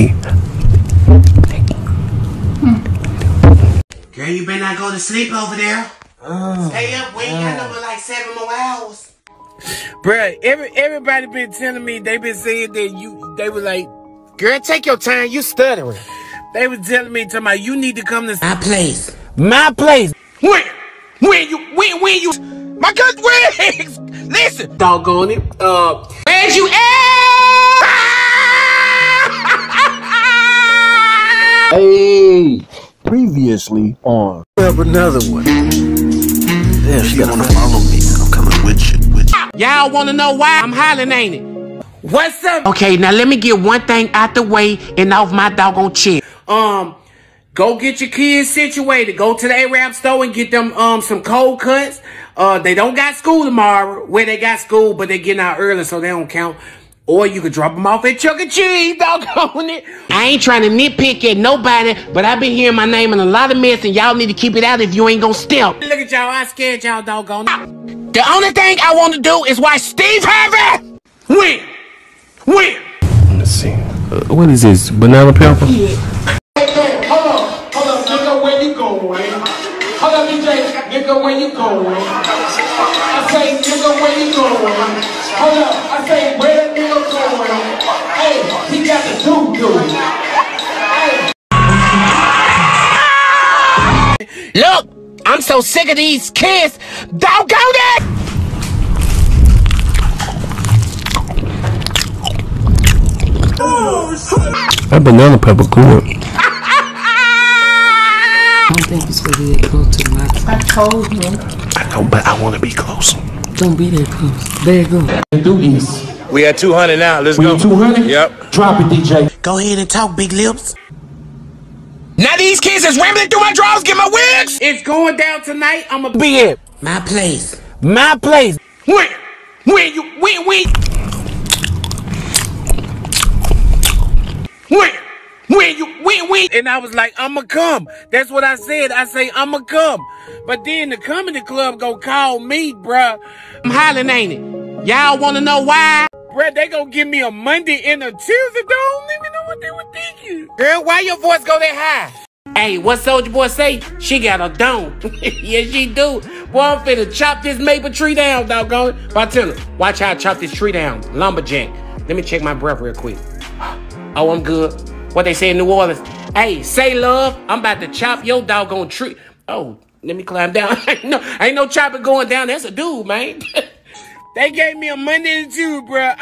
Hey. Girl, you better not go to sleep over there. Stay up. We ain't got no like 7 more hours. Bruh, everybody been telling me, they been saying that they were like, girl, take your time, you stuttering. They was telling me, talking about, you need to come to my place. My place. When you, my good wigs. Listen. Doggone it. Where'd you at? Hey. Previously on. Up another one. Yeah, she wanna follow me, and I'm coming with you. Y'all wanna know why? I'm hollering, ain't it? What's up? Okay, now let me get one thing out the way and off my doggone chest. Go get your kids situated. Go to the A-Rap store and get them some cold cuts. They don't got school tomorrow. Well, they got school, but they getting out early, so they don't count. Or you could drop them off at Chuck E. Cheese, doggone it. I ain't trying to nitpick at nobody, but I've been hearing my name in a lot of mess, and y'all need to keep it out if you ain't gonna step. Look at y'all, I scared y'all, doggone it. The only thing I want to do is watch Steve Harvey win. Let's see. What is this, banana pepper? Yeah. Nigga, where you going? I say, nigga, where you going? Hold up, I say, where the nigga going? Hey, he got the doo-doo. Hey. Look, I'm so sick of these kids. Don't go there! That banana pepper good. I don't think it's gonna be that close to my place. I told you. I know, but I want to be close. Don't be that close. There you go. Do this. We at 200 now. Let's go. 200? Yep. Drop it, DJ. Go ahead and talk, big lips. Now these kids is rambling through my drawers. Get my wigs. It's going down tonight. I'ma be it. My place. My place. When you. And I was like, I'ma come. That's what I said. I say, I'ma come. But then the comedy club gonna call me, bruh. I'm hollering, ain't it? Y'all wanna know why? Bruh, they gonna give me a Monday and a Tuesday. They don't even know what they were thinking. Girl, why your voice go that high? Hey, what Soulja Boy say? She got a dome. Yeah, she do. Boy, I'm finna chop this maple tree down, doggone it. Bartender, watch how I chop this tree down. Lumberjack. Let me check my breath real quick. Oh, I'm good. What they say in New Orleans. Hey, say love, I'm about to chop your doggone tree. Oh, let me climb down. ain't no chopper going down. That's a dude, man. They gave me a Monday and Tuesday, bro.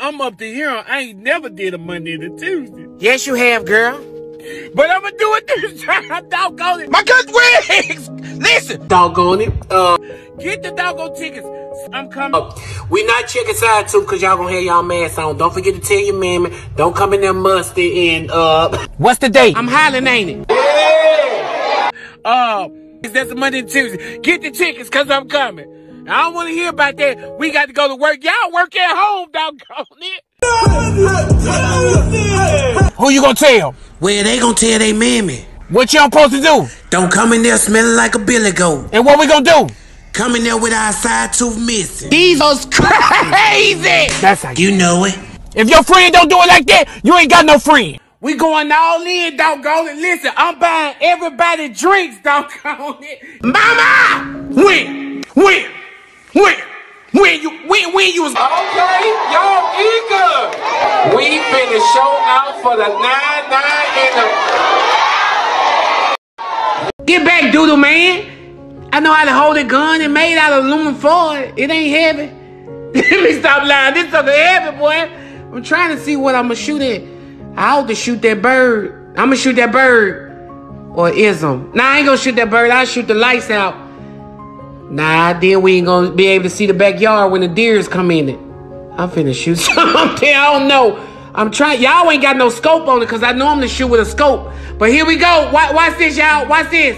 I'm up to here. I ain't never did a Monday and a Tuesday. Yes, you have, girl. But I'm going to do it this time. Doggone it. My good wigs. Listen. Doggone it. Get the doggone tickets. I'm coming. We not checking side two because y'all gonna have y'all masks on. Don't forget to tell your mammy. Don't come in there musty and what's the date? I'm hollering, ain't it? Yeah. That's a Monday and Tuesday. Get the tickets because I'm coming. I don't want to hear about that. We got to go to work. Y'all work at home, doggone it. Who you gonna tell? Well, they gonna tell they mammy. What y'all supposed to do? Don't come in there smelling like a billy goat. And what we gonna do? Coming there with our side tooth missing. These are crazy. That's how you know it. If your friend don't do it like that, you ain't got no friend. We going all in, doggone it. Listen, I'm buying everybody drinks, doggone it. Mama! When you was okay, y'all eager. We finna show out for the 9-9 and the get back, doodle man. I know how to hold a gun and made out of aluminum foil. It ain't heavy. Let me stop lying. This something heavy, boy. I'm trying to see what I'ma shoot at. I ought to shoot that bird. I'ma shoot that bird. Or ism. Nah, I ain't gonna shoot that bird. I'll shoot the lights out. Nah, then we ain't gonna be able to see the backyard when the deers come in it. I'm finna shoot something. I don't know. I'm trying. Y'all ain't got no scope on it because I normally shoot with a scope. But here we go. Watch this, y'all. Watch this.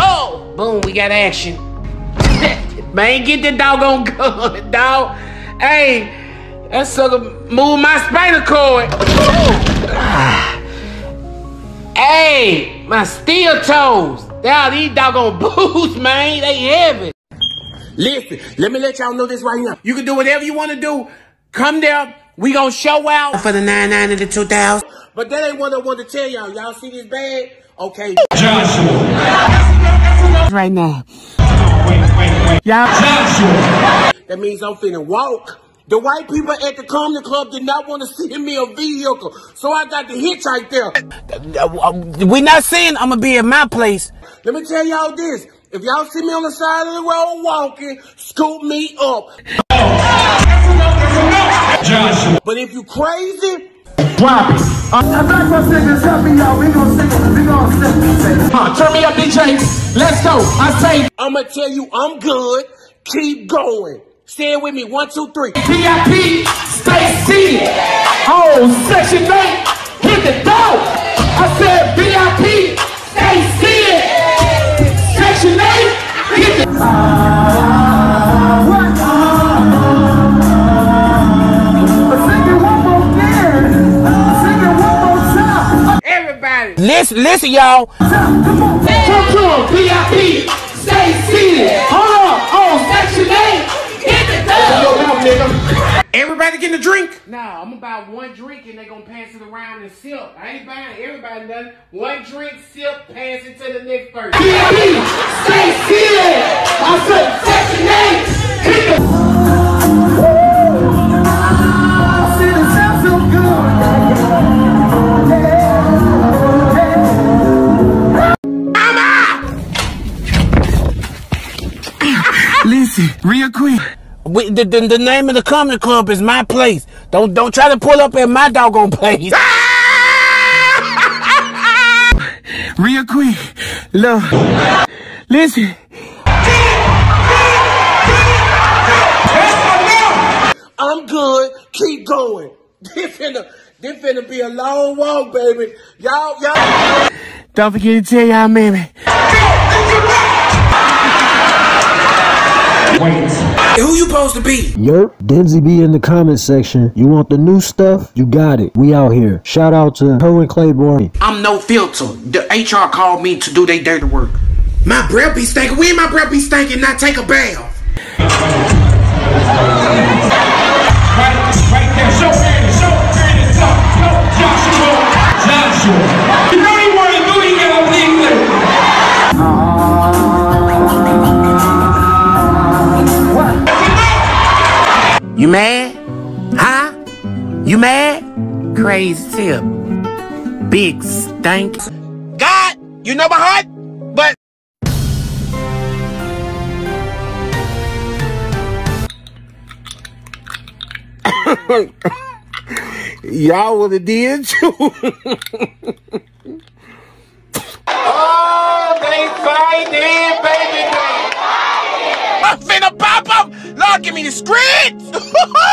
Oh, boom, we got action. Man, get the doggone gun, dog. Hey, that sucker moved my spinal cord. Hey, my steel toes. Now these doggone boots, man, they heavy. Listen, let me let y'all know this right now. You can do whatever you want to do. Come there, We gonna show out for the 99 and the 2000. But that ain't what I want to tell y'all. Y'all see this bag? Okay. Joshua. Right now. Wait. Y'all. Joshua. That means I'm finna walk. The white people at the comedy club did not want to send me a vehicle, so I got the hitchhike there. We not saying I'm gonna be in my place. Let me tell y'all this. If y'all see me on the side of the road walking, scoop me up. Joshua. But if you crazy, drop it. I'm not gonna sing this, help me out. We gonna sing it. We gonna sing this. Turn me up, DJ. Let's go. I say, I'm gonna tell you I'm good. Keep going. Stay with me. 1, 2, 3. VIP, stay seated. Oh, section 8, hit the door. I said VIP, stay seated. Section 8, hit the Listen, y'all. Come on, VIP, stay seated. Hold on, section 8, get the dough. Everybody getting a drink? Nah, I'm about one drink and they gonna pass it around and sip. I ain't buying everybody nothing. One drink, sip, pass it to the next person. VIP, stay seated. I said, section 8, hit the real quick. The name of the comedy club is my place. Don't try to pull up at my doggone place. Real quick. Look. Listen. I'm good. Keep going. This finna be a long walk, baby. Y'all. Don't forget to tell y'all, man. Wait. Who you supposed to be? Yurp Itsdenzy be in the comment section. You want the new stuff? You got it. We out here. Shout out to Kerwin Claiborne. I'm no filter. The HR called me to do their dirty work. My breath be stinking. When my breath be stinking, not take a bath. Right there. Show me. Show me. Joshua. You know he wanted to do it. He got up in England. You mad? Huh? You mad? Crazy tip. Big stink. God, you know my heart, but... Y'all would have did too. Oh, they fighting, baby. I'm finna pop up. Lord, give me the script.